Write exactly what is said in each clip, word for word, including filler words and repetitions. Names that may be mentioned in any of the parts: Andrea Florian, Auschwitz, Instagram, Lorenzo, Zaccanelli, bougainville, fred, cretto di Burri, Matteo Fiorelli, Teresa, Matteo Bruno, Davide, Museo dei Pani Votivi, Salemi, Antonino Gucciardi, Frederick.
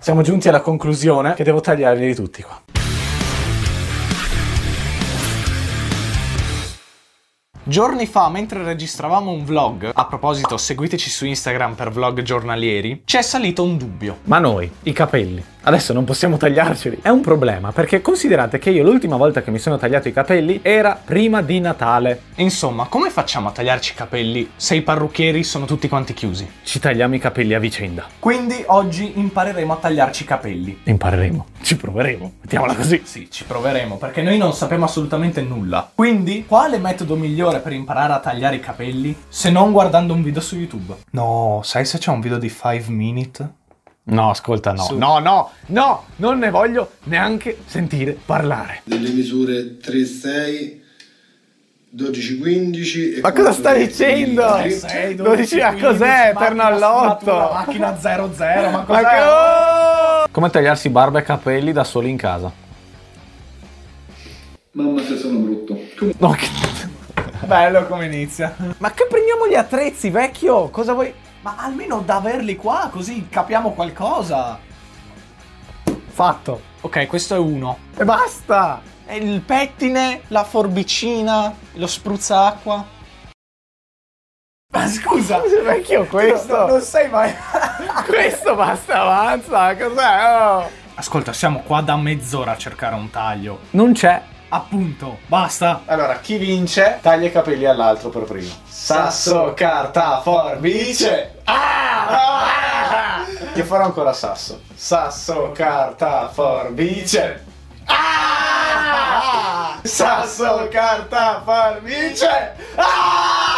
Siamo giunti alla conclusione che devo tagliarli tutti qua. Giorni fa, mentre registravamo un vlog, a proposito seguiteci su Instagram per vlog giornalieri, ci è salito un dubbio. Ma noi, i capelli, adesso non possiamo tagliarceli? È un problema, perché considerate che io l'ultima volta che mi sono tagliato i capelli era prima di Natale. Insomma, come facciamo a tagliarci i capelli se i parrucchieri sono tutti quanti chiusi? Ci tagliamo i capelli a vicenda. Quindi oggi impareremo a tagliarci i capelli. Impareremo. Ci proveremo. Mettiamola così. Sì, ci proveremo, perché noi non sappiamo assolutamente nulla. Quindi, quale metodo migliore per imparare a tagliare i capelli se non guardando un video su YouTube? No, sai se c'è un video di five minute? No, ascolta, no. Su. No, no, no, non ne voglio neanche sentire parlare. Delle misure tre sei, dodici quindici e ma cosa stai dicendo? tre sei, dodici quindici, ma cos'è? Torna all'otto. Macchina zero zero, ma cos'è? Ma co Come tagliarsi barba e capelli da soli in casa? Mamma che sono brutto. No, che... Bello come inizia. Ma che prendiamo gli attrezzi, vecchio? Cosa vuoi? Ma almeno da averli qua, così capiamo qualcosa. Fatto. Ok, questo è uno. E basta! È il pettine, la forbicina, lo spruzzacqua. Ma scusa, scusa vecchio, questo... No, no, non sei mai... Questo basta, avanza, cos'è? Oh. Ascolta, siamo qua da mezz'ora a cercare un taglio. Non c'è. Appunto, basta. Allora, chi vince taglia i capelli all'altro per primo. Sasso, carta, forbice. Ah! Ah! Io farò ancora sasso. Sasso, carta, forbice. Ah! Sasso, carta, forbice. Ah!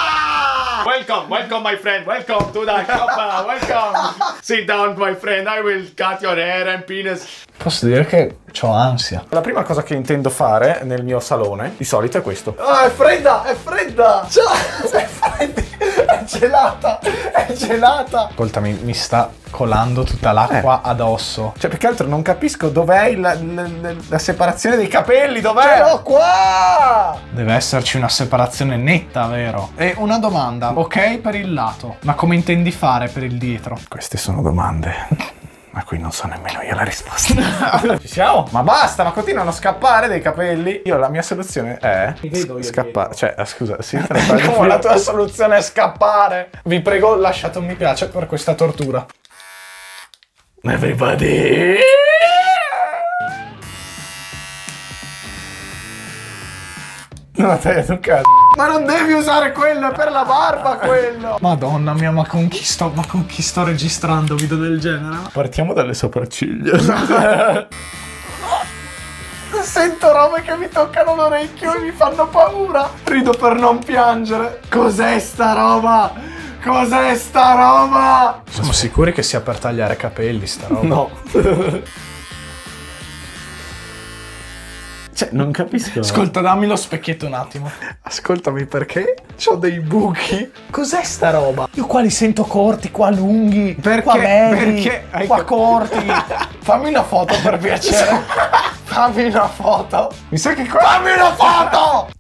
Welcome, welcome my friend, welcome to the shop, welcome. Sit down my friend, I will cut your hair and penis. Posso dire che ho ansia. La prima cosa che intendo fare nel mio salone, di solito, è questo. Ah, oh, è fredda, è fredda! È fredda, è gelata, è gelata! Ascolta, mi, mi sta colando tutta l'acqua eh. addosso. Cioè, più che altro non capisco dov'è la, la, la separazione dei capelli, dov'è? Ce l'ho qua! Deve esserci una separazione netta, vero? E una domanda, ok per il lato, ma come intendi fare per il dietro? Queste sono domande... Ma qui non so nemmeno io la risposta. Ci siamo? Ma basta, ma continuano a scappare dei capelli. Io la mia soluzione è scappare. Cioè, scusa, sì, come la tua soluzione è scappare? Vi prego, lasciate un mi piace per questa tortura. Everybody! No, te un cazzo. Ma non devi usare quello, è per la barba quello. Madonna mia, ma con chi sto, ma con chi sto registrando video del genere? Partiamo dalle sopracciglia. Sento robe che mi toccano l'orecchio e mi fanno paura. Rido per non piangere. Cos'è sta roba? Cos'è sta roba? Siamo sicuri che sia per tagliare capelli sta roba? No. Cioè, non capisco. Ascolta, dammi lo specchietto un attimo. Ascoltami, perché c'ho dei buchi. Cos'è sta roba? Io qua li sento corti, qua lunghi, perché, qua belli, perché qua corti. Fammi una foto per piacere. Fammi una foto. Mi sa che qua... Fammi una foto!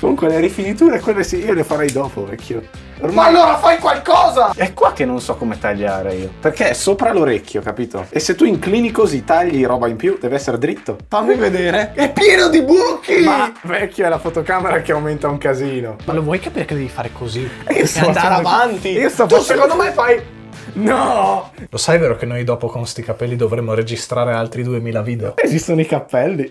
Comunque le rifiniture, quelle sì, io le farei dopo, vecchio. Ma allora fai qualcosa! È qua che non so come tagliare io. Perché è sopra l'orecchio, capito? E se tu inclini così, tagli roba in più, deve essere dritto. Fammi vedere. È pieno di buchi! Ma vecchio, è la fotocamera che aumenta un casino. Ma lo vuoi capire che devi fare così? E, io e sto andare avanti! Io sto tu facendo... secondo me fai... No! Lo sai vero che noi dopo con sti capelli dovremmo registrare altri duemila video? Esistono i cappelli.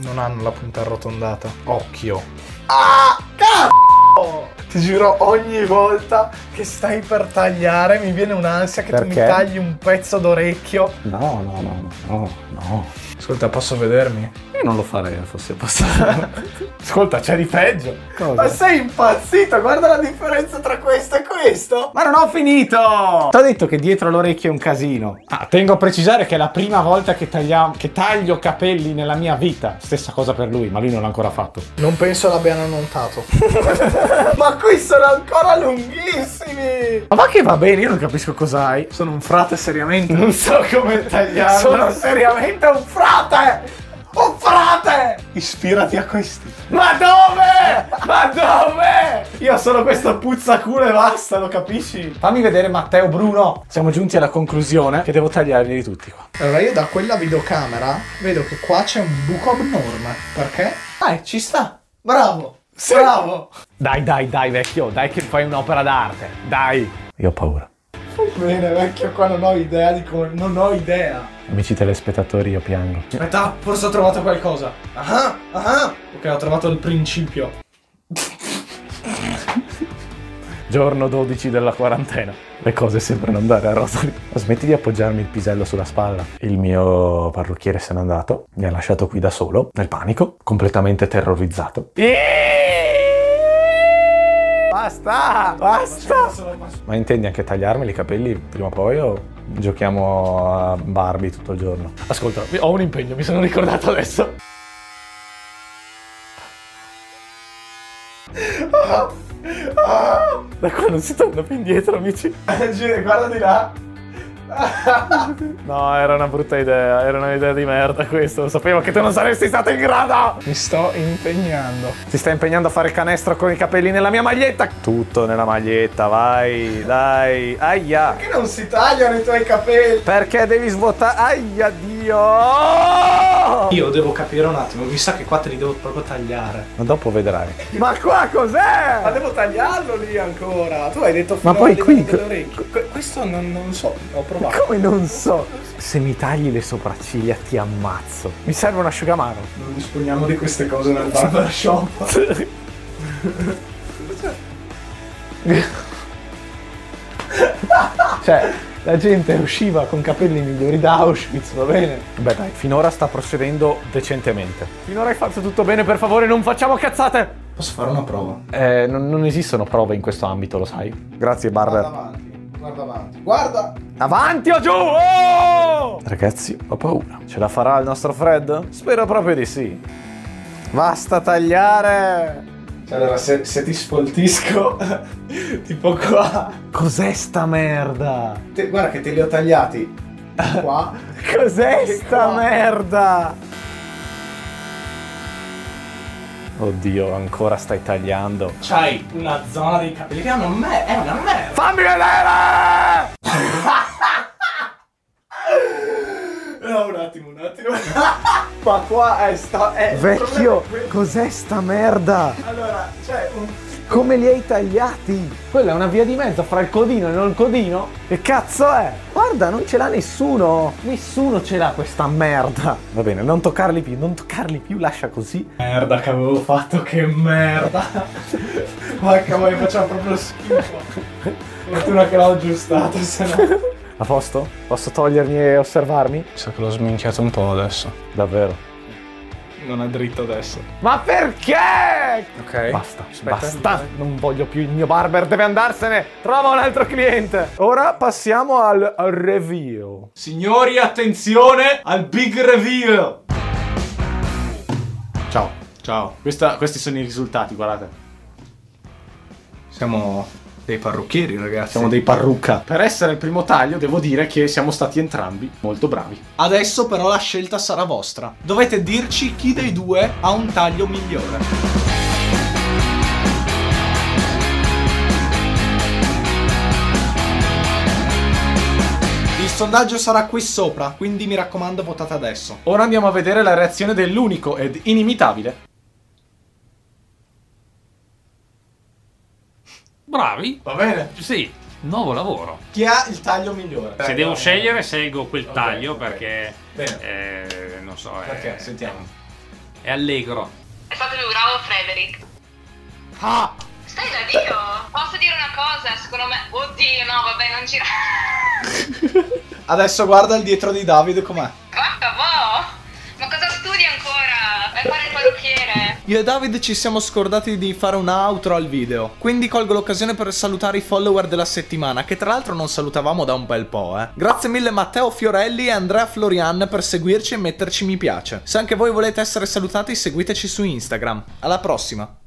Non hanno la punta arrotondata. Occhio. Ah, cazzo! Ti giuro, ogni volta che stai per tagliare mi viene un'ansia che perché? Tu mi tagli un pezzo d'orecchio. No, no, no, no, no. Ascolta, posso vedermi? Io non lo farei, fossi passato. Ascolta, c'è di peggio. Cosa? Ma sei impazzito, guarda la differenza tra questo e questo. Ma non ho finito! Ti ho detto che dietro l'orecchio è un casino. Ah, tengo a precisare che è la prima volta che, tagliamo, che taglio capelli nella mia vita. Stessa cosa per lui, ma lui non l'ha ancora fatto. Non penso l'abbiano notato. Ma qui sono ancora lunghissimi! Ma va che va bene, io non capisco cos'hai. Sono un frate, seriamente. Non so come tagliarlo. Sono seriamente un frate! Un frate! Ispirati a questi. Ma dove? Ma dove? Io sono questo puzzaculo e basta, lo capisci? Fammi vedere Matteo Bruno. Siamo giunti alla conclusione che devo tagliarli tutti qua. Allora io da quella videocamera vedo che qua c'è un buco abnorme. Perché? Ah, ci sta. Bravo. Sì. Bravo. Dai, dai, dai vecchio. Dai che fai un'opera d'arte. Dai. Io ho paura. Bene vecchio, qua non ho idea di come... Non ho idea. Amici telespettatori, io piango. Aspetta, forse ho trovato qualcosa. Ah ah. Ok, ho trovato il principio. Giorno dodici della quarantena. Le cose sembrano andare a rotoli. Smetti di appoggiarmi il pisello sulla spalla. Il mio parrucchiere se n'è andato. Mi ha lasciato qui da solo, nel panico, completamente terrorizzato. Eeeh! Basta! Basta! Ma intendi anche tagliarmi i capelli prima o poi o giochiamo a Barbie tutto il giorno? Ascolta, ho un impegno, mi sono ricordato adesso. Oh, oh. Da qua non si torna più indietro, amici. Guarda di là. No, era una brutta idea, era un'idea di merda questo, lo sapevo che tu non saresti stato in grado! Mi sto impegnando. Ti stai impegnando a fare il canestro con i capelli nella mia maglietta? Tutto nella maglietta, vai, dai, aia! Perché non si tagliano i tuoi capelli? Perché devi svuotare, aia dio! Io devo capire un attimo, mi sa che qua te li devo proprio tagliare. Ma dopo vedrai. Ma qua cos'è? Ma devo tagliarlo lì ancora, tu hai detto fino alle orecchie. Questo non, non so, ho provato. Come non so? Se mi tagli le sopracciglia ti ammazzo. Mi serve un asciugamano. Non disponiamo di queste cose nel barbershop. Cioè, la gente usciva con capelli migliori da Auschwitz, va bene? Beh dai, finora sta procedendo decentemente. Finora hai fatto tutto bene, per favore non facciamo cazzate! Posso fare una prova? Eh, non, non esistono prove in questo ambito, lo sai. Grazie Barber. Vado avanti. Guarda avanti, guarda! Avanti o giù! Oh! Ragazzi, ho paura. Ce la farà il nostro Fred? Spero proprio di sì. Basta tagliare! Cioè, allora, se, se ti sfoltisco, tipo qua... Cos'è sta merda? Te, guarda che te li ho tagliati. Qua. Cos'è sta qua? Merda? Oddio, ancora stai tagliando. C'hai una zona dei capelli che è una merda. È una merda. Fammi vedere! No, un attimo, un attimo. Ma qua è sta... È vecchio, cos'è sta merda? Allora, cioè... Un... Come li hai tagliati? Quella è una via di mezzo fra il codino e non il codino. Che cazzo è? Guarda, non ce l'ha nessuno. Nessuno ce l'ha questa merda. Va bene, non toccarli più, non toccarli più, lascia così. Merda che avevo fatto, che merda. Ma cavolo, facciamo proprio schifo. Fortuna che l'ho aggiustato, se no. A posto? Posso togliermi e osservarmi? Mi sa che l'ho sminchiato un po' adesso. Davvero? Non è dritto adesso. Ma perché? Ok. Basta, aspetta, basta. Vai. Non voglio più il mio barber, deve andarsene. Trova un altro cliente. Ora passiamo al, al reveal. Signori, attenzione al big reveal. Ciao. Ciao. Questa, questi sono i risultati, guardate. Siamo dei parrucchieri, ragazzi. Siamo dei parrucca. Per essere il primo taglio, devo dire che siamo stati entrambi molto bravi. Adesso però la scelta sarà vostra. Dovete dirci chi dei due ha un taglio migliore. Il sondaggio sarà qui sopra, quindi mi raccomando votate adesso. Ora andiamo a vedere la reazione dell'unico ed inimitabile. Bravi. Va bene. Sì, nuovo lavoro. Chi ha il taglio migliore? Se devo scegliere scelgo quel taglio, okay, perché... Okay. Eh, non so... Perché? È, sentiamo. È allegro. È stato più bravo Frederick. Ah! Stai da Dio! Posso dire una cosa? Secondo me... Oddio, no, vabbè, non gira... Adesso guarda il dietro di Davide com'è. Guarda, wow! Ma cosa studi ancora? Vai a fare il parrucchiere. Io e Davide ci siamo scordati di fare un outro al video, quindi colgo l'occasione per salutare i follower della settimana, che tra l'altro non salutavamo da un bel po', eh. Grazie mille Matteo Fiorelli e Andrea Florian per seguirci e metterci mi piace. Se anche voi volete essere salutati, seguiteci su Instagram. Alla prossima.